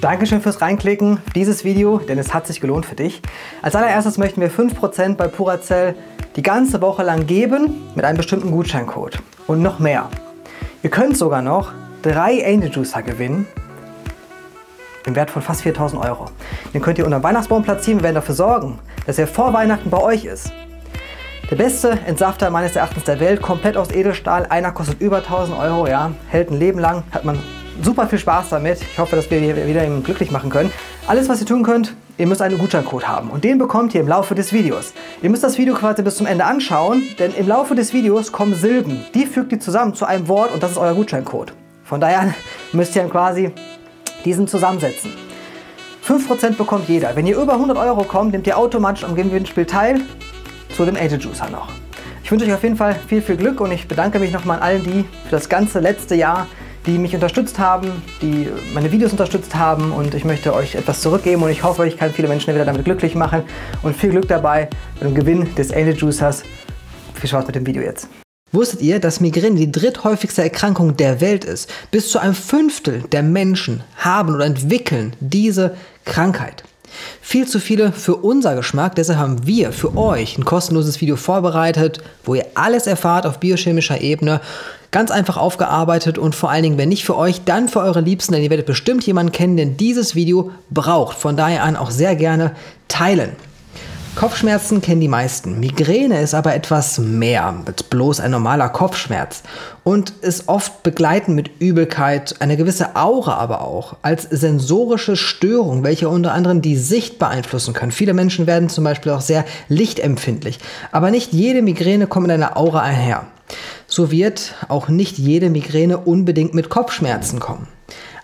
Dankeschön fürs Reinklicken auf dieses Video, denn es hat sich gelohnt für dich. Als allererstes möchten wir 5% bei Purazell die ganze Woche lang geben mit einem bestimmten Gutscheincode und noch mehr. Ihr könnt sogar noch 3 Angel Juicer gewinnen im Wert von fast 4.000 €. Den könnt ihr unter dem Weihnachtsbaum platzieren. Wir werden dafür sorgen, dass er vor Weihnachten bei euch ist. Der beste Entsafter meines Erachtens der Welt, komplett aus Edelstahl. Einer kostet über 1.000 €, ja, hält ein Leben lang, hat man super viel Spaß damit. Ich hoffe, dass wir wieder ihn glücklich machen können. Alles, was ihr tun könnt, ihr müsst einen Gutscheincode haben und den bekommt ihr im Laufe des Videos. Ihr müsst das Video quasi bis zum Ende anschauen, denn im Laufe des Videos kommen Silben. Die fügt ihr zusammen zu einem Wort und das ist euer Gutscheincode. Von daher müsst ihr dann quasi diesen zusammensetzen. 5% bekommt jeder. Wenn ihr über 100 € kommt, nehmt ihr automatisch am Gewinnspiel teil, zu dem Angel Juicer noch. Ich wünsche euch auf jeden Fall viel, viel Glück und ich bedanke mich nochmal an allen, die für das ganze letzte Jahr die mich unterstützt haben, die meine Videos unterstützt haben, und ich möchte euch etwas zurückgeben und ich hoffe, ich kann viele Menschen wieder damit glücklich machen und viel Glück dabei beim Gewinn des Angel Juicers. Viel Spaß mit dem Video jetzt. Wusstet ihr, dass Migräne die dritthäufigste Erkrankung der Welt ist? Bis zu einem 1/5 der Menschen haben oder entwickeln diese Krankheit. Viel zu viele für unser Geschmack, deshalb haben wir für euch ein kostenloses Video vorbereitet, wo ihr alles erfahrt auf biochemischer Ebene, ganz einfach aufgearbeitet und vor allen Dingen, wenn nicht für euch, dann für eure Liebsten, denn ihr werdet bestimmt jemanden kennen, der dieses Video braucht. Von daher an auch sehr gerne teilen. Kopfschmerzen kennen die meisten. Migräne ist aber etwas mehr als bloß ein normaler Kopfschmerz und ist oft begleitend mit Übelkeit, eine gewisse Aura aber auch, als sensorische Störung, welche unter anderem die Sicht beeinflussen kann. Viele Menschen werden zum Beispiel auch sehr lichtempfindlich, aber nicht jede Migräne kommt mit einer Aura einher. So wird auch nicht jede Migräne unbedingt mit Kopfschmerzen kommen.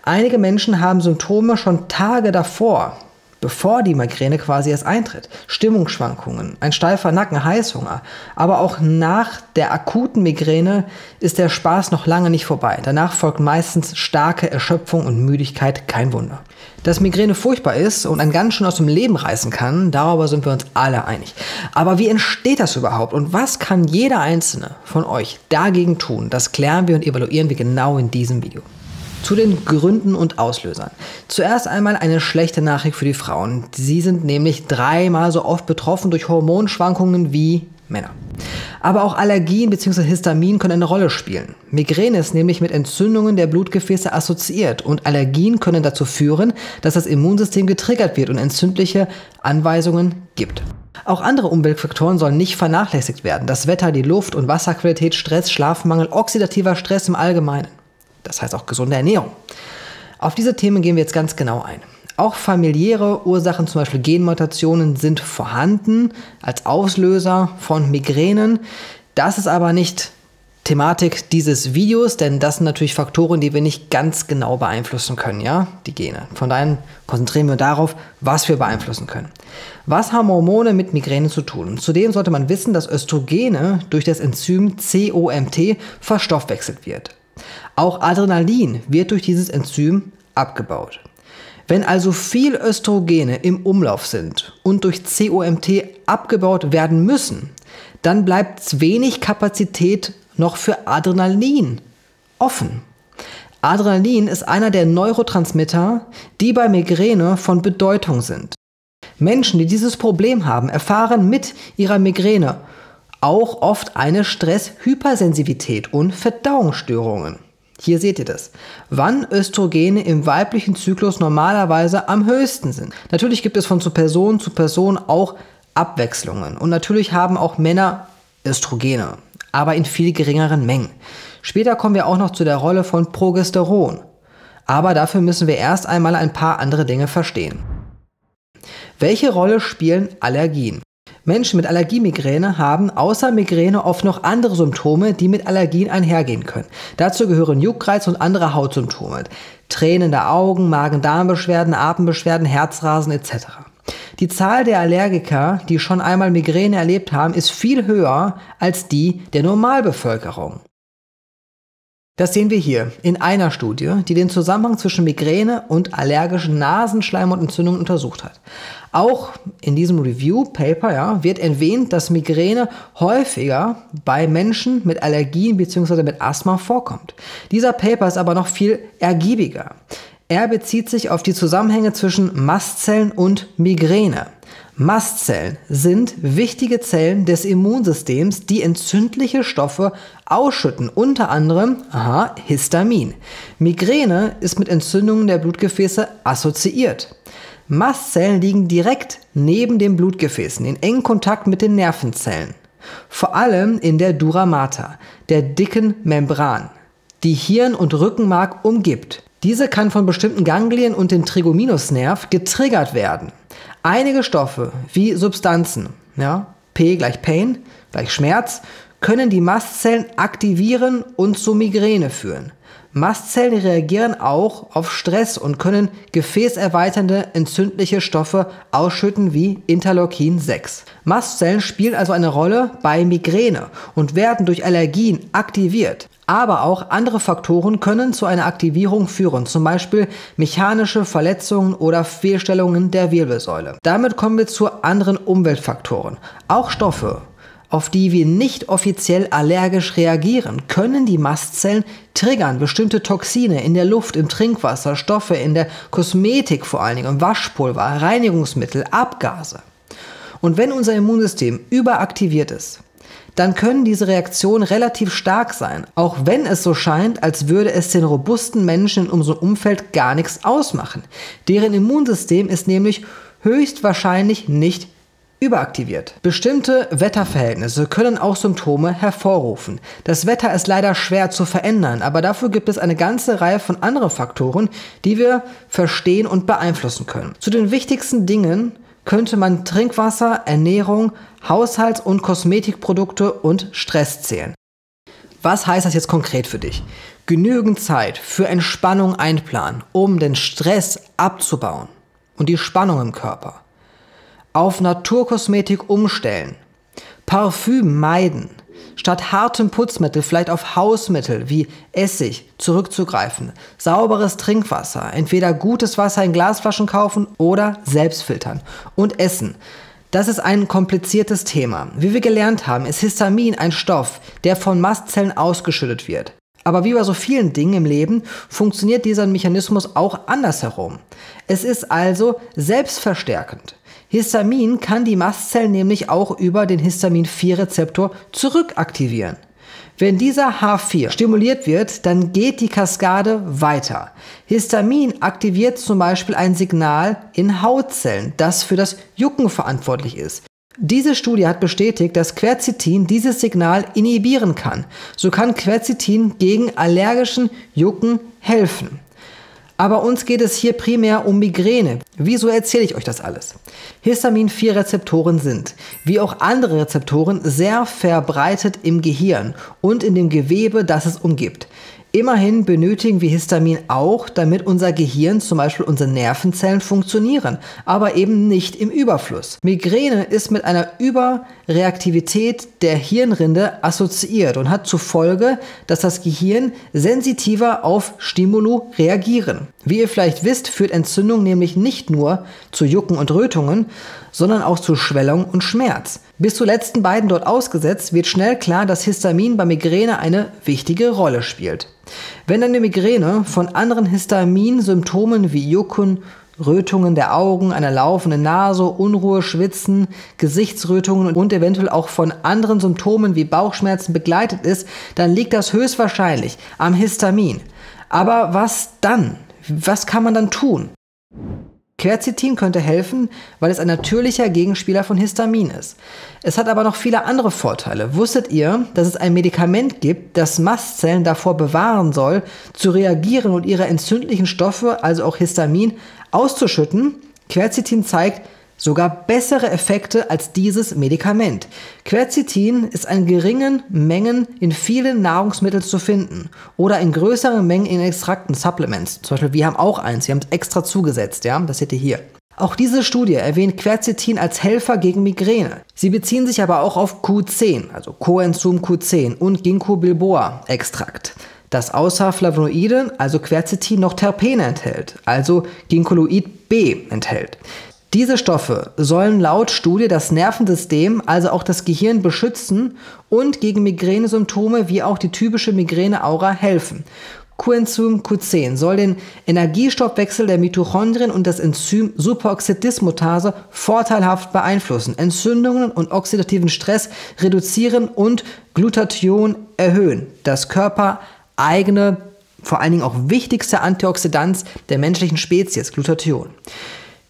Einige Menschen haben Symptome schon Tage davor, bevor die Migräne quasi erst eintritt. Stimmungsschwankungen, ein steifer Nacken, Heißhunger. Aber auch nach der akuten Migräne ist der Spaß noch lange nicht vorbei. Danach folgt meistens starke Erschöpfung und Müdigkeit, kein Wunder. Dass Migräne furchtbar ist und einen ganz schön aus dem Leben reißen kann, darüber sind wir uns alle einig. Aber wie entsteht das überhaupt und was kann jeder Einzelne von euch dagegen tun? Das klären wir und evaluieren wir genau in diesem Video. Zu den Gründen und Auslösern. Zuerst einmal eine schlechte Nachricht für die Frauen. Sie sind nämlich 3-mal so oft betroffen durch Hormonschwankungen wie Männer. Aber auch Allergien bzw. Histamin können eine Rolle spielen. Migräne ist nämlich mit Entzündungen der Blutgefäße assoziiert und Allergien können dazu führen, dass das Immunsystem getriggert wird und entzündliche Anweisungen gibt. Auch andere Umweltfaktoren sollen nicht vernachlässigt werden. Das Wetter, die Luft- und Wasserqualität, Stress, Schlafmangel, oxidativer Stress im Allgemeinen. Das heißt auch gesunde Ernährung. Auf diese Themen gehen wir jetzt ganz genau ein. Auch familiäre Ursachen, zum Beispiel Genmutationen, sind vorhanden als Auslöser von Migränen. Das ist aber nicht Thematik dieses Videos, denn das sind natürlich Faktoren, die wir nicht ganz genau beeinflussen können, ja, die Gene. Von daher konzentrieren wir darauf, was wir beeinflussen können. Was haben Hormone mit Migräne zu tun? Zudem sollte man wissen, dass Östrogene durch das Enzym COMT verstoffwechselt wird. Auch Adrenalin wird durch dieses Enzym abgebaut. Wenn also viel Östrogene im Umlauf sind und durch COMT abgebaut werden müssen, dann bleibt wenig Kapazität noch für Adrenalin offen. Adrenalin ist einer der Neurotransmitter, die bei Migräne von Bedeutung sind. Menschen, die dieses Problem haben, erfahren mit ihrer Migräne auch oft eine Stresshypersensitivität und Verdauungsstörungen. Hier seht ihr das. Wann Östrogene im weiblichen Zyklus normalerweise am höchsten sind. Natürlich gibt es von zu Person auch Abwechslungen. Und natürlich haben auch Männer Östrogene, aber in viel geringeren Mengen. Später kommen wir auch noch zu der Rolle von Progesteron. Aber dafür müssen wir erst einmal ein paar andere Dinge verstehen. Welche Rolle spielen Allergien? Menschen mit Allergiemigräne haben außer Migräne oft noch andere Symptome, die mit Allergien einhergehen können. Dazu gehören Juckreiz und andere Hautsymptome, tränende Augen, Magen-Darm-Beschwerden, Atembeschwerden, Herzrasen etc. Die Zahl der Allergiker, die schon einmal Migräne erlebt haben, ist viel höher als die der Normalbevölkerung. Das sehen wir hier in einer Studie, die den Zusammenhang zwischen Migräne und allergischen Nasenschleimhautentzündungen untersucht hat. Auch in diesem Review-Paper wird erwähnt, dass Migräne häufiger bei Menschen mit Allergien bzw. mit Asthma vorkommt. Dieser Paper ist aber noch viel ergiebiger. Er bezieht sich auf die Zusammenhänge zwischen Mastzellen und Migräne. Mastzellen sind wichtige Zellen des Immunsystems, die entzündliche Stoffe ausschütten, unter anderem Histamin. Migräne ist mit Entzündungen der Blutgefäße assoziiert. Mastzellen liegen direkt neben den Blutgefäßen, in engem Kontakt mit den Nervenzellen. Vor allem in der Dura Mater, der dicken Membran, die Hirn und Rückenmark umgibt. Diese kann von bestimmten Ganglien und dem Trigeminusnerv getriggert werden. Einige Stoffe wie Substanzen, P gleich Pain, gleich Schmerz, können die Mastzellen aktivieren und zu Migräne führen. Mastzellen reagieren auch auf Stress und können gefäßerweiternde entzündliche Stoffe ausschütten wie Interleukin 6. Mastzellen spielen also eine Rolle bei Migräne und werden durch Allergien aktiviert. Aber auch andere Faktoren können zu einer Aktivierung führen, zum Beispiel mechanische Verletzungen oder Fehlstellungen der Wirbelsäule. Damit kommen wir zu anderen Umweltfaktoren. Auch Stoffe, auf die wir nicht offiziell allergisch reagieren, können die Mastzellen triggern. Bestimmte Toxine in der Luft, im Trinkwasser, Stoffe in der Kosmetik vor allen Dingen, Waschpulver, Reinigungsmittel, Abgase. Und wenn unser Immunsystem überaktiviert ist, dann können diese Reaktionen relativ stark sein, auch wenn es so scheint, als würde es den robusten Menschen in unserem Umfeld gar nichts ausmachen. Deren Immunsystem ist nämlich höchstwahrscheinlich nicht überaktiviert. Bestimmte Wetterverhältnisse können auch Symptome hervorrufen. Das Wetter ist leider schwer zu verändern, aber dafür gibt es eine ganze Reihe von anderen Faktoren, die wir verstehen und beeinflussen können. Zu den wichtigsten Dingen könnte man Trinkwasser, Ernährung, Haushalts- und Kosmetikprodukte und Stress zählen. Was heißt das jetzt konkret für dich? Genügend Zeit für Entspannung einplanen, um den Stress abzubauen und die Spannung im Körper. Auf Naturkosmetik umstellen, Parfüm meiden, statt hartem Putzmittel vielleicht auf Hausmittel wie Essig zurückzugreifen, sauberes Trinkwasser, entweder gutes Wasser in Glasflaschen kaufen oder selbst filtern und essen. Das ist ein kompliziertes Thema. Wie wir gelernt haben, ist Histamin ein Stoff, der von Mastzellen ausgeschüttet wird. Aber wie bei so vielen Dingen im Leben funktioniert dieser Mechanismus auch andersherum. Es ist also selbstverstärkend. Histamin kann die Mastzellen nämlich auch über den Histamin-4-Rezeptor zurückaktivieren. Wenn dieser H4 stimuliert wird, dann geht die Kaskade weiter. Histamin aktiviert zum Beispiel ein Signal in Hautzellen, das für das Jucken verantwortlich ist. Diese Studie hat bestätigt, dass Quercetin dieses Signal inhibieren kann. So kann Quercetin gegen allergischen Jucken helfen. Aber uns geht es hier primär um Migräne. Wieso erzähle ich euch das alles? Histamin-4-Rezeptoren sind, wie auch andere Rezeptoren, sehr verbreitet im Gehirn und in dem Gewebe, das es umgibt. Immerhin benötigen wir Histamin auch, damit unser Gehirn, zum Beispiel unsere Nervenzellen, funktionieren, aber eben nicht im Überfluss. Migräne ist mit einer Überreaktivität der Hirnrinde assoziiert und hat zur Folge, dass das Gehirn sensitiver auf Stimulo reagieren. Wie ihr vielleicht wisst, führt Entzündung nämlich nicht nur zu Jucken und Rötungen, sondern auch zu Schwellung und Schmerz. Bis zu letzten beiden dort ausgesetzt, wird schnell klar, dass Histamin bei Migräne eine wichtige Rolle spielt. Wenn eine Migräne von anderen Histaminsymptomen wie Jucken, Rötungen der Augen, einer laufenden Nase, Unruhe, Schwitzen, Gesichtsrötungen und eventuell auch von anderen Symptomen wie Bauchschmerzen begleitet ist, dann liegt das höchstwahrscheinlich am Histamin. Aber was dann? Was kann man dann tun? Quercetin könnte helfen, weil es ein natürlicher Gegenspieler von Histamin ist. Es hat aber noch viele andere Vorteile. Wusstet ihr, dass es ein Medikament gibt, das Mastzellen davor bewahren soll, zu reagieren und ihre entzündlichen Stoffe, also auch Histamin, auszuschütten? Quercetin zeigt sogar bessere Effekte als dieses Medikament. Quercetin ist in geringen Mengen in vielen Nahrungsmitteln zu finden oder in größeren Mengen in Extrakten, Supplements. Zum Beispiel, wir haben auch eins, wir haben es extra zugesetzt, das seht ihr hier. Auch diese Studie erwähnt Quercetin als Helfer gegen Migräne. Sie beziehen sich aber auch auf Q10, also Coenzym Q10 und Ginkgo Biloba Extrakt, das außer Flavonoiden, also Quercetin, noch Terpene enthält, also Ginkgolid B enthält. Diese Stoffe sollen laut Studie das Nervensystem, also auch das Gehirn, beschützen und gegen Migränesymptome wie auch die typische Migräne-Aura helfen. Coenzym Q10 soll den Energiestoffwechsel der Mitochondrien und das Enzym Superoxid-Dismutase vorteilhaft beeinflussen, Entzündungen und oxidativen Stress reduzieren und Glutathion erhöhen. Das körpereigene, vor allen Dingen auch wichtigste Antioxidant der menschlichen Spezies, Glutathion.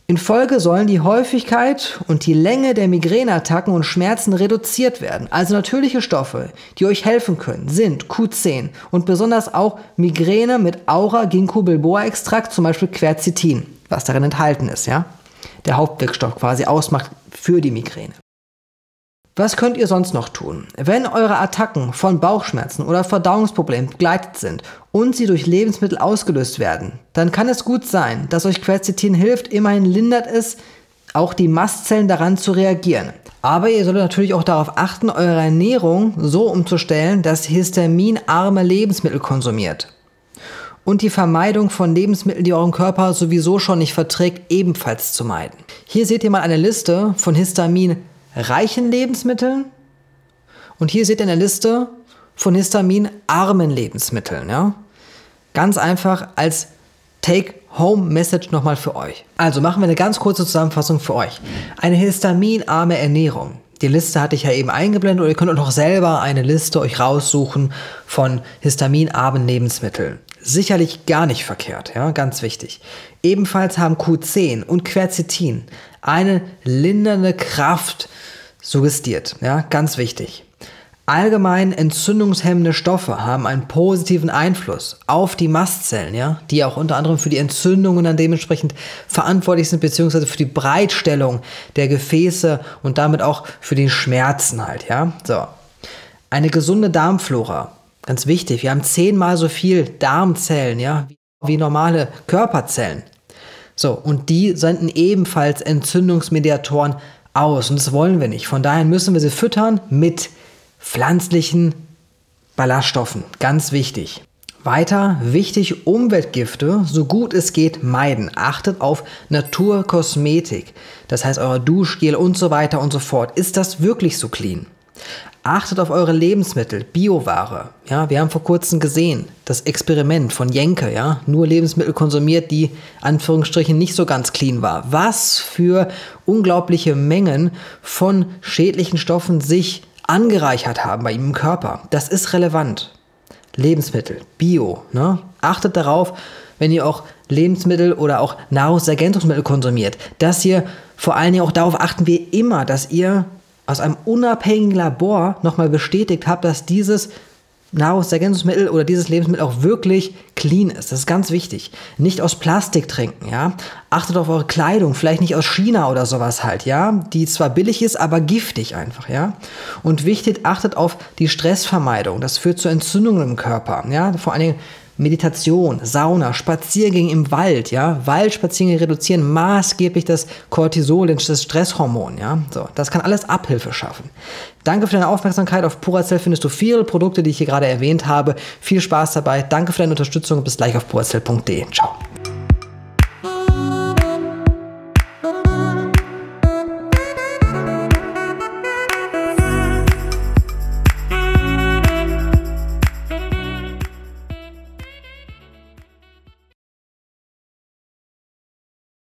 In Folge sollen die Häufigkeit und die Länge der Migräneattacken und Schmerzen reduziert werden. Also natürliche Stoffe, die euch helfen können, sind Q10 und besonders auch Migräne mit Aura Ginkgo Biloba Extrakt, zum Beispiel Quercetin, was darin enthalten ist, ja? Der Hauptwirkstoff quasi ausmacht für die Migräne. Was könnt ihr sonst noch tun? Wenn eure Attacken von Bauchschmerzen oder Verdauungsproblemen begleitet sind und sie durch Lebensmittel ausgelöst werden, dann kann es gut sein, dass euch Quercetin hilft. Immerhin lindert es auch die Mastzellen daran zu reagieren. Aber ihr solltet natürlich auch darauf achten, eure Ernährung so umzustellen, dass histaminarme Lebensmittel konsumiert. Und die Vermeidung von Lebensmitteln, die euren Körper sowieso schon nicht verträgt, ebenfalls zu meiden. Hier seht ihr mal eine Liste von histaminreichen Lebensmitteln und hier seht ihr eine Liste von histaminarmen Lebensmitteln. Ja? Ganz einfach als Take-Home-Message nochmal für euch. Also machen wir eine ganz kurze Zusammenfassung für euch. Eine histaminarme Ernährung. Die Liste hatte ich ja eben eingeblendet, oder ihr könnt auch noch selber eine Liste euch raussuchen von histaminarmen Lebensmitteln. Sicherlich gar nicht verkehrt, ja, ganz wichtig. Ebenfalls haben Q10 und Quercetin eine lindernde Kraft suggestiert, ja, ganz wichtig. Allgemein entzündungshemmende Stoffe haben einen positiven Einfluss auf die Mastzellen, ja, die auch unter anderem für die Entzündungen dann dementsprechend verantwortlich sind, beziehungsweise für die Breitstellung der Gefäße und damit auch für den Schmerzen halt, ja. So. Eine gesunde Darmflora. Ganz wichtig, wir haben 10-mal so viel Darmzellen, ja, wie normale Körperzellen. So, und die senden ebenfalls Entzündungsmediatoren aus und das wollen wir nicht. Von daher müssen wir sie füttern mit pflanzlichen Ballaststoffen, ganz wichtig. Weiter wichtig, Umweltgifte, so gut es geht, meiden. Achtet auf Naturkosmetik, das heißt euer Duschgel und so weiter und so fort. Ist das wirklich so clean? Achtet auf eure Lebensmittel, Bioware. Ja, wir haben vor kurzem gesehen, das Experiment von Jenke, ja, nur Lebensmittel konsumiert, die Anführungsstrichen nicht so ganz clean war. Was für unglaubliche Mengen von schädlichen Stoffen sich angereichert haben bei ihm im Körper. Das ist relevant. Lebensmittel, Bio, ne? Achtet darauf, wenn ihr auch Lebensmittel oder auch Nahrungsergänzungsmittel konsumiert, dass ihr vor allen Dingen auch darauf achten wir immer, dass ihr aus einem unabhängigen Labor nochmal bestätigt habe, dass dieses Nahrungsergänzungsmittel oder dieses Lebensmittel auch wirklich clean ist. Das ist ganz wichtig. Nicht aus Plastik trinken, ja. Achtet auf eure Kleidung, vielleicht nicht aus China oder sowas halt, ja. Die zwar billig ist, aber giftig einfach, ja. Und wichtig, achtet auf die Stressvermeidung. Das führt zu Entzündungen im Körper, ja. Vor allen Dingen Meditation, Sauna, Spaziergänge im Wald, ja, Waldspaziergänge reduzieren maßgeblich das Cortisol, das Stresshormon, ja, so, das kann alles Abhilfe schaffen. Danke für deine Aufmerksamkeit, auf Purazell findest du viele Produkte, die ich hier gerade erwähnt habe, viel Spaß dabei, danke für deine Unterstützung und bis gleich auf purazell.de, ciao.